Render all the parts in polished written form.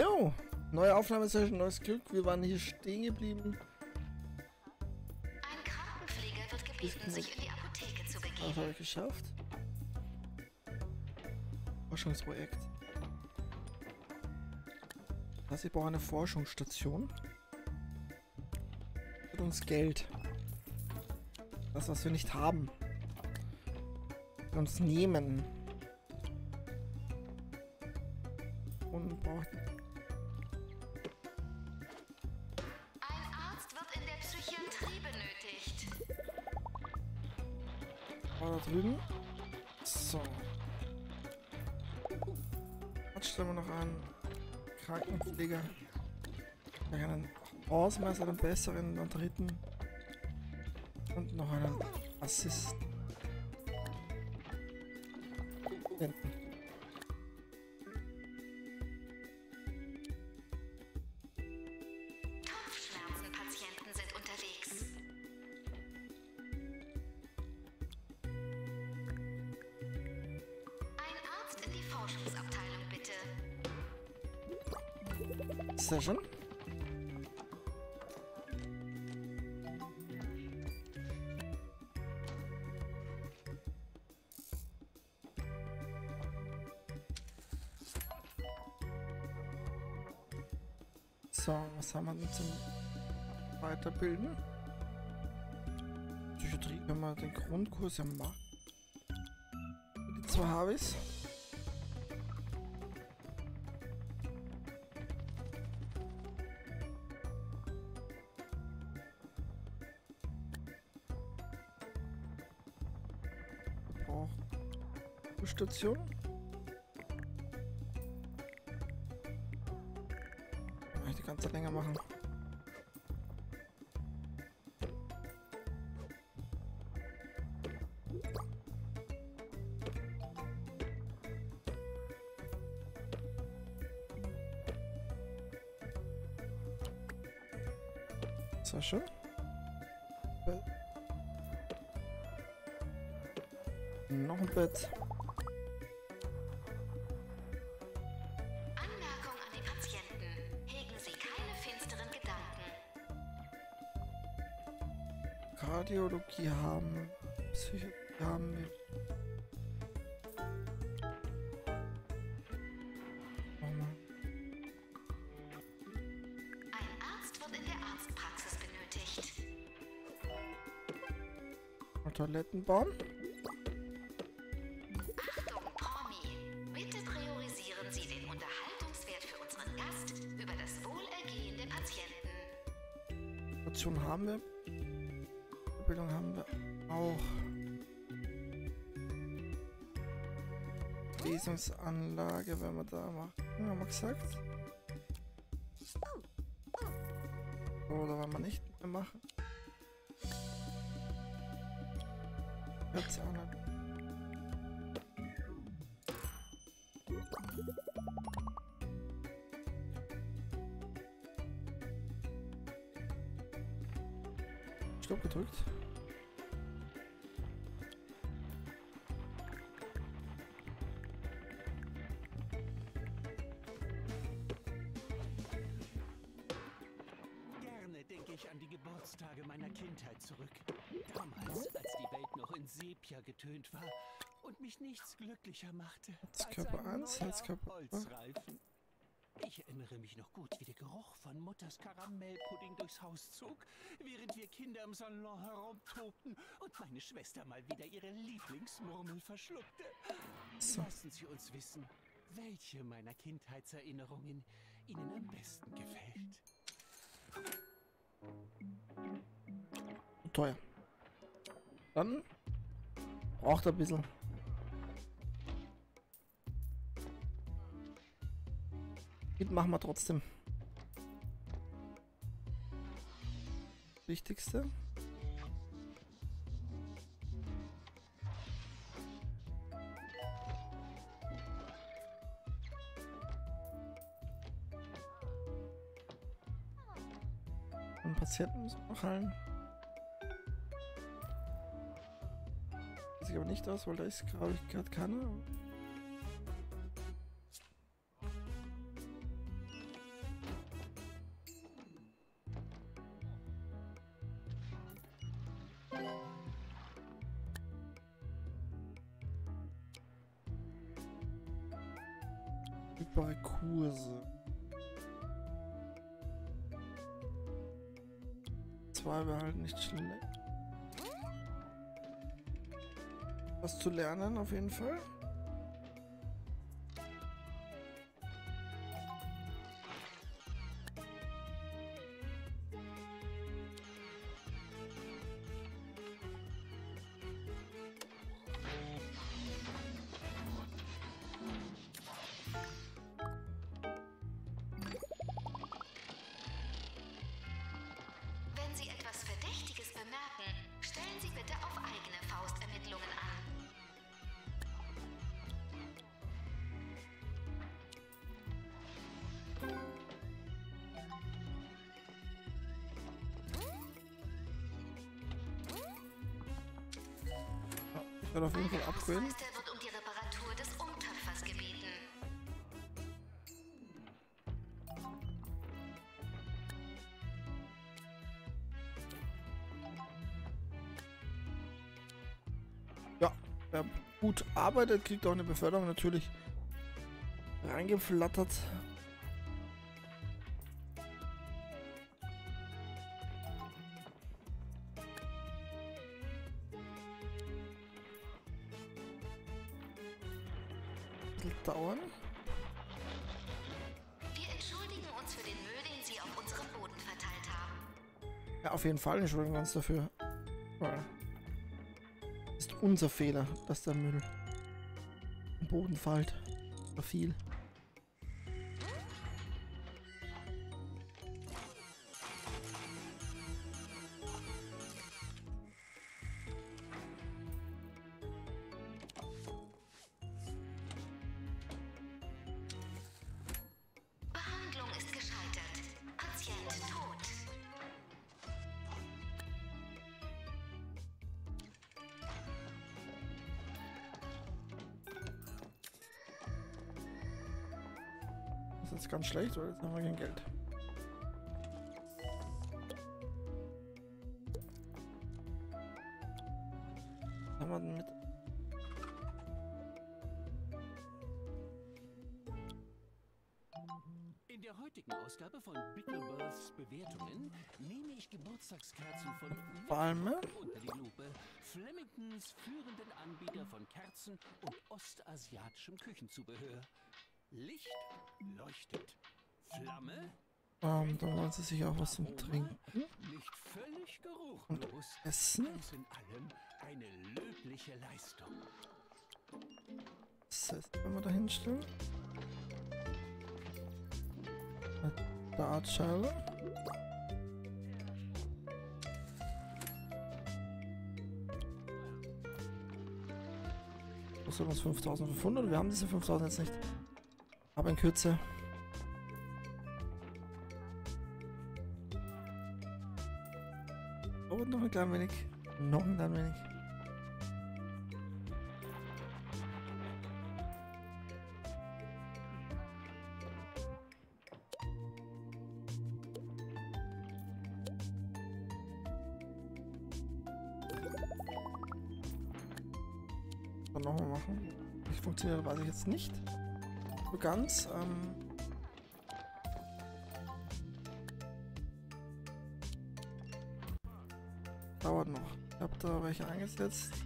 So, neue Aufnahmesession, neues Glück. Wir waren hier stehen geblieben. Ein Krankenpfleger wird gebeten, sich in die Apotheke zu begeben. Das habe ich geschafft. Forschungsprojekt. Was, ich brauche eine Forschungsstation. Mit uns Geld. Das, was wir nicht haben. Wir uns nehmen. Und brauchen. Ein Arzt wird in der Psychiatrie benötigt. War da drüben? So. Jetzt stellen wir noch einen Krankenpfleger. Einen Hausmeister, einen besseren, einen dritten. Und noch einen Assist. Kopfschmerzenpatienten sind unterwegs. Ein Arzt in die Forschungsabteilung, bitte. Ist das schon? Was haben wir denn zum Weiterbilden? Psychiatrie können wir den Grundkurs ja machen. Die zwei habe ich. Ich brauche eine Station. Ganze länger machen. So schön. Noch ein Bett. Kardiologie haben, Psychologie haben wir. Ein Arzt wird in der Arztpraxis benötigt. Und Toilettenbaum. Achtung, Promi! Bitte priorisieren Sie den Unterhaltungswert für unseren Gast über das Wohlergehen der Patienten. Station haben wir. Bildung haben wir auch. Lesungsanlage, wenn wir da machen, haben wir gesagt. Oder wenn wir nicht mehr machen. Jetzt auch nicht. Stopp gedrückt. Gerne denke ich an die Geburtstage meiner Kindheit zurück. Damals, als die Welt noch in Sepia getönt war und mich nichts glücklicher machte als ein neuer Holzreifen. Ich erinnere mich noch gut, wie der Geruch von Mutters Karamellpudding durchs Haus zog, während wir Kinder im Salon herumtobten und meine Schwester mal wieder ihre Lieblingsmurmel verschluckte. So. Lassen Sie uns wissen, welche meiner Kindheitserinnerungen Ihnen am besten gefällt. Teuer. Dann braucht er ein bisschen. Das machen wir trotzdem. Wichtigste. Und Patienten müssen wir noch heilen. Das sieht aber nicht aus, weil da ist, glaube ich, gerade keiner. Verfügbare Kurse. 2 wäre halt nicht schlecht. Was zu lernen auf jeden Fall. Auf jeden Fall upgraden. Der Hausmeister wird um die Reparatur des Umtöpfers gebeten. Ja, wer gut arbeitet, kriegt auch eine Beförderung natürlich reingeflattert. Dauern. Wir entschuldigen uns für den Müll, den Sie auf unserem Boden verteilt haben. Ja, auf jeden Fall entschuldigen wir uns dafür. Ist unser Fehler, dass der Müll am Boden fällt. Oder viel. Das ist ganz schlecht, oder? Jetzt haben wir kein Geld. Was haben wir denn mit? In der heutigen Ausgabe von Bickleworths Bewertungen nehme ich Geburtstagskerzen von Walme unter die Lupe, Flemingtons führenden Anbieter von Kerzen und ostasiatischem Küchenzubehör. Licht leuchtet. Flamme. Da wollen sie sich auch was zum Trinken. Nicht völlig geruchlos. Essen. Alles in allem eine löbliche Leistung. Das heißt, wenn wir da hinstellen. Eine Dartscheibe. Was sind das? 5500? Wir haben diese 5000 jetzt nicht. Aber in Kürze. Oh, noch ein klein wenig. Noch ein klein wenig. Dann nochmal machen. Das funktioniert, weiß ich jetzt nicht. Ganz. Dauert noch. Ich habe da welche eingesetzt. So.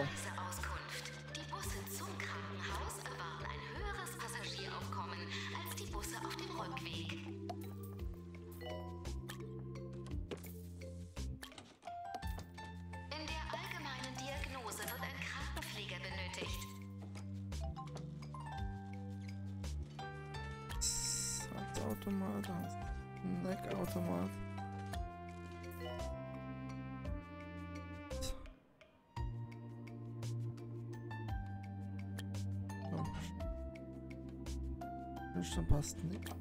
Presseauskunft. Die Busse zum Krankenhaus erwarten ein höheres Passagieraufkommen als die Busse auf dem Rückweg. Automat, Neckautomat. Schon passt nicht. Ein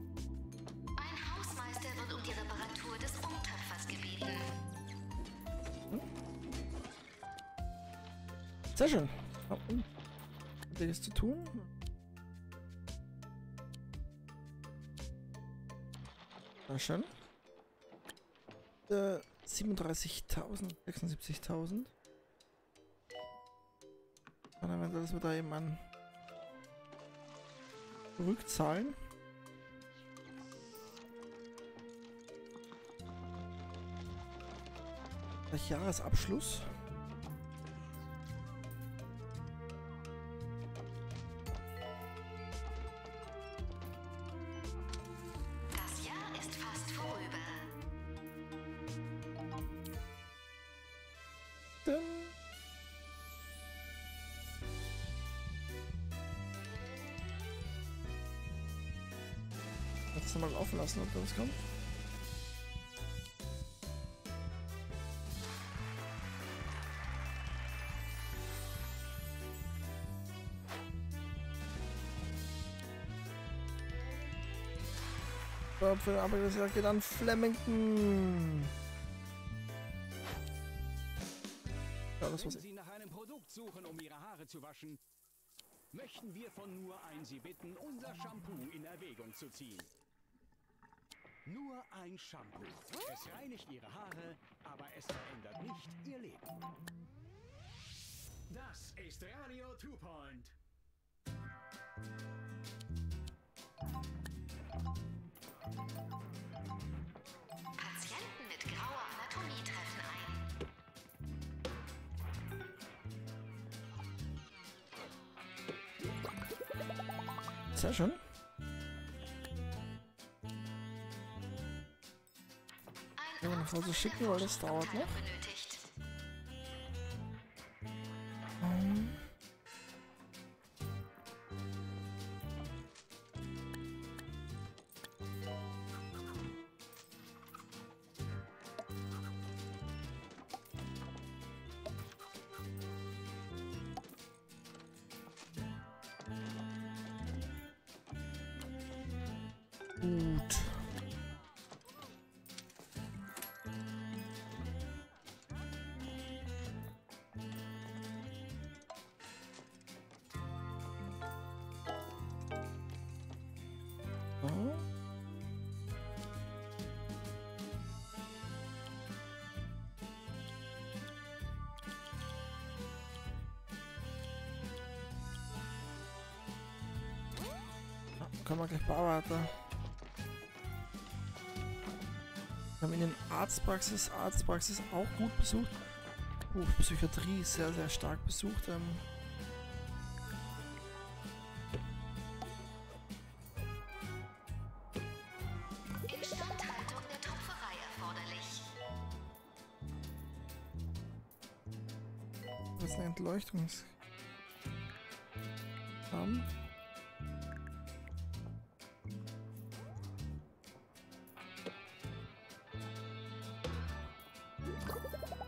Hausmeister wird um die Reparatur des Umtöpfers gebeten. Sehr schön. Hat er das zu tun? Na schön. 37.000, 76.000. kann eventuell, dass wir da eben an zurückzahlen. Der Jahresabschluss. Das Jahr ist fast vorüber. Lass es mal laufen lassen, ob da was kommt. Für den Arbeitgeber geht an Flemington. Ja, das war's. Wenn Sie nach einem Produkt suchen, um Ihre Haare zu waschen, möchten wir von nur ein Sie bitten, unser Shampoo in Erwägung zu ziehen. Nur ein Shampoo. Es reinigt Ihre Haare, aber es verändert nicht Ihr Leben. Das ist Radio 2 Point. Patienten mit grauer Anatomie treffen ein. Sehr schön. Wenn wir nach Hause schicken, weil das dauert noch. Können wir gleich bearbeiten. Wir haben in den Arztpraxis auch gut besucht. Psychiatrie sehr, sehr stark besucht. Instandhaltung der Tupferei erforderlich. Was ist eine Entleuchtungs...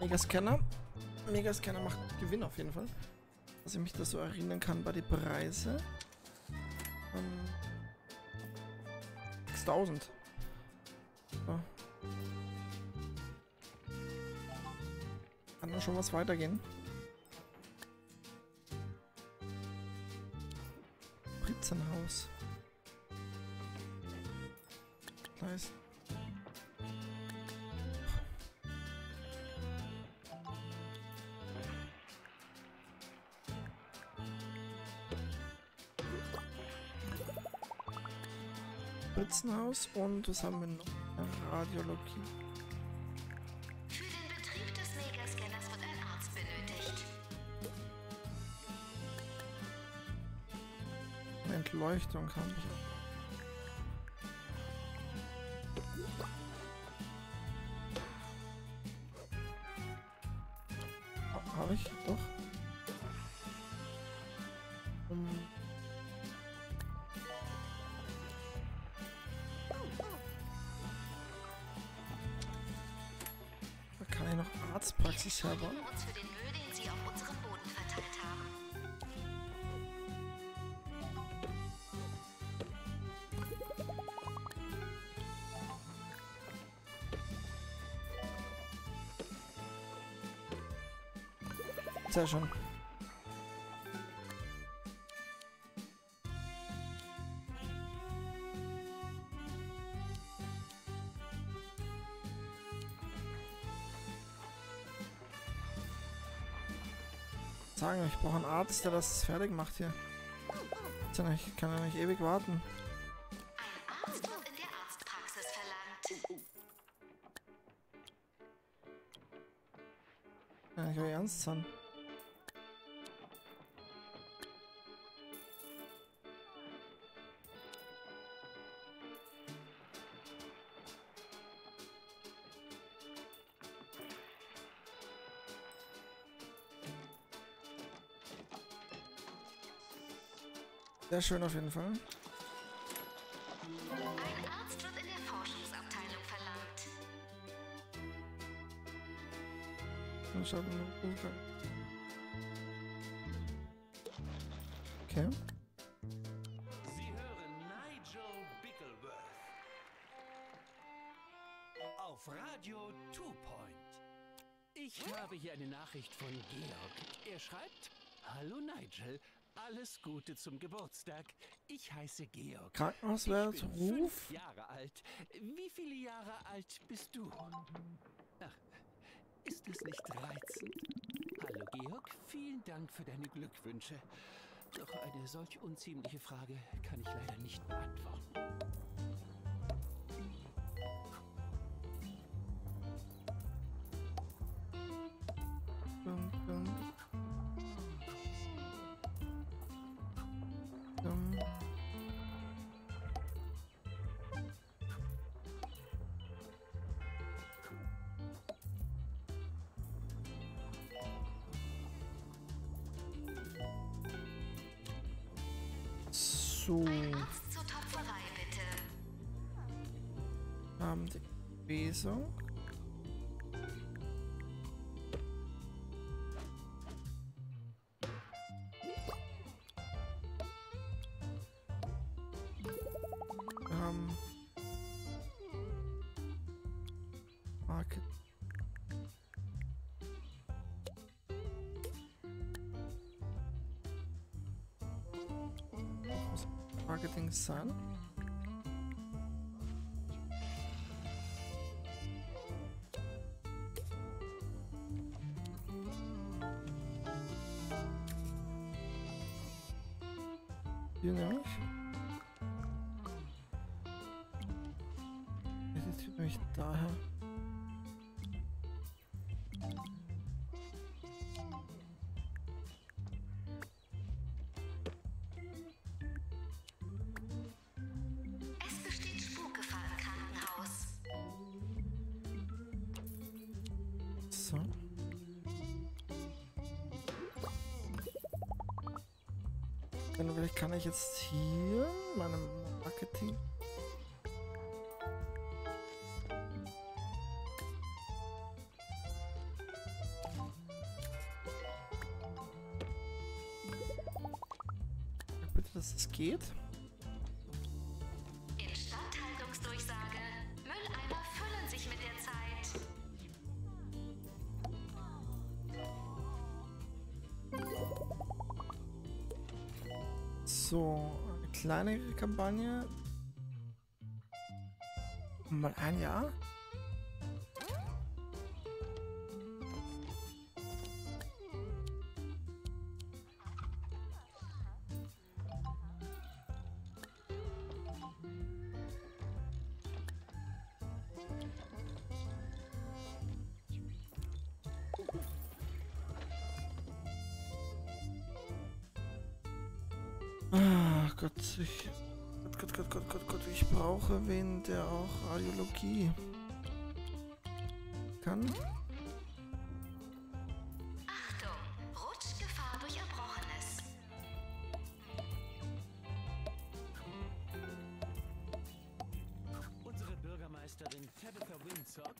Megascanner. Megascanner macht Gewinn auf jeden Fall. Dass ich mich das so erinnern kann bei den Preisen. 6000. So. Kann da schon was weitergehen? Spritzenhaus. Nice. Spritzenhaus und was haben wir noch? Radiologie. Für den Betrieb des Megascanners wird ein Arzt benötigt. Entleuchtung kann ich auch. Habe ich doch. Da kann ich noch Arztpraxis haben. Sehr schön. sagen, ich brauche einen Arzt, der das fertig macht hier. Ich kann ja nicht ewig warten. Ein Arzt wird in der Arztpraxis verlangt. Ja, ich will ernst sein. Sehr schön auf jeden Fall. Ein Arzt wird in der Forschungsabteilung verlangt. Okay. Sie hören Nigel Bickleworth auf Radio 2 Point. Ich habe hier eine Nachricht von Georg. Er schreibt: Hallo Nigel. Alles Gute zum Geburtstag. Ich heiße Georg. Krankenhauswärts, Ruf. Ich bin 5 Jahre alt. Wie viele Jahre alt bist du? Ach, ist das nicht reizend? Hallo Georg, vielen Dank für deine Glückwünsche. Doch eine solch unziemliche Frage kann ich leider nicht beantworten. So. Ein Arzt zur Topferei, bitte. Die Besung. Market. Marketing Sun. You know? Das führt mich daher. Dann vielleicht kann ich jetzt hier meinem Marketing. Ich bitte, dass es geht. Instandhaltungsdurchsage. Mülleimer füllen sich mit der Zeit. So, eine kleinere Kampagne. Mal ein Jahr. Ach Gott, ich brauche wen, der auch Radiologie kann. Achtung, Rutschgefahr durch Erbrochenes. Unsere Bürgermeisterin Tabitha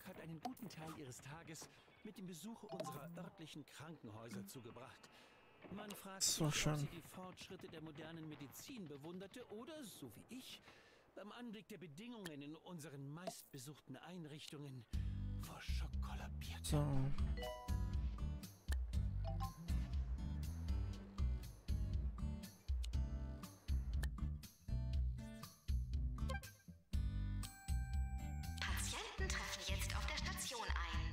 hat einen guten Teil ihres Tages mit dem Besuch unserer örtlichen Krankenhäuser zugebracht. Man fragt sich, ob sie die Fortschritte der modernen Medizin bewunderte oder, so wie ich, beim Anblick der Bedingungen in unseren meistbesuchten Einrichtungen vor Schock kollabierte. So. Patienten treffen jetzt auf der Station ein.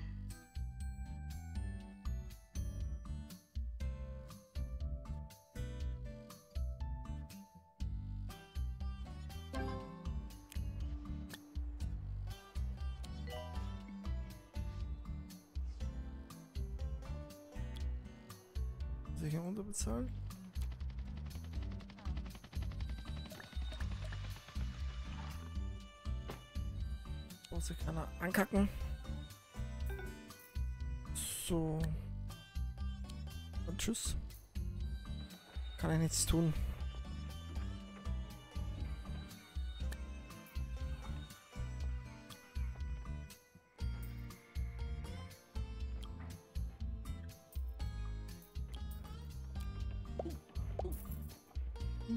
Sicher unterbezahlt? Muss sich keiner ankacken. So. Und tschüss. Kann er nichts tun.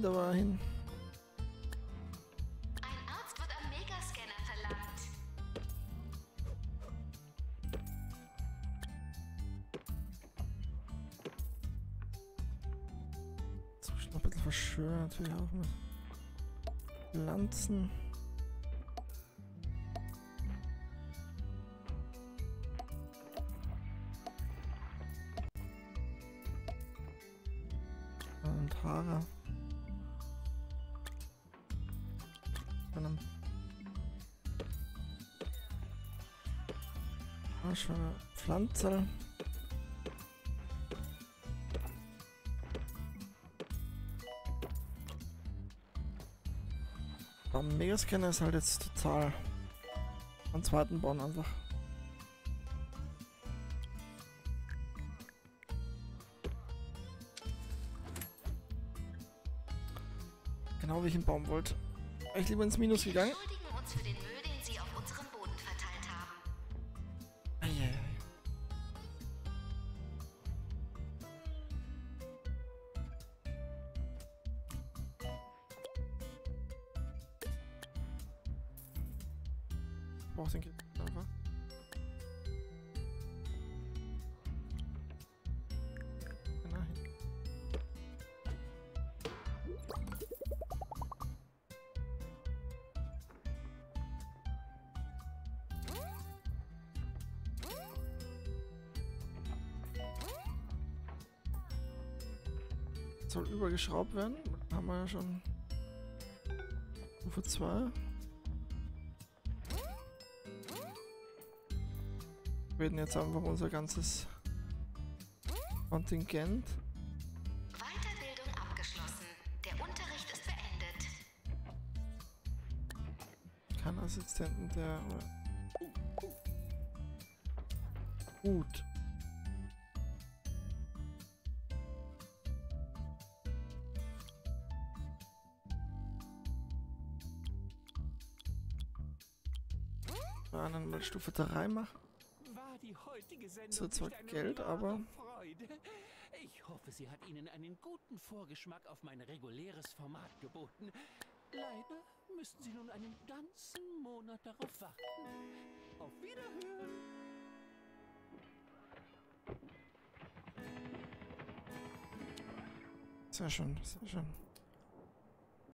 Da war er hin. Ein Arzt wird am Megascanner verlangt. Jetzt muss ich noch ein bisschen verschönern, natürlich auch mit Pflanzen. Und Haare. Schöne Pflanze. Beim Megascanner ist halt jetzt total am zweiten Bauen einfach. Genau wie ich ihn bauen wollte. Ich lieber ins Minus gegangen. Soll übergeschraubt werden, haben wir ja schon Stufe 2. Wir werden jetzt einfach unser ganzes Kontingent. Weiterbildung abgeschlossen. Der Unterricht ist beendet. Kernassistenten der... Gut. Dann mal Stufe 3 machen. So zwar Geld, aber ich hoffe, sie hat Ihnen einen guten Vorgeschmack auf mein reguläres Format geboten. Leider müssten Sie nun einen ganzen Monat darauf warten. Auf Wiederhören. Sehr schön, sehr schön.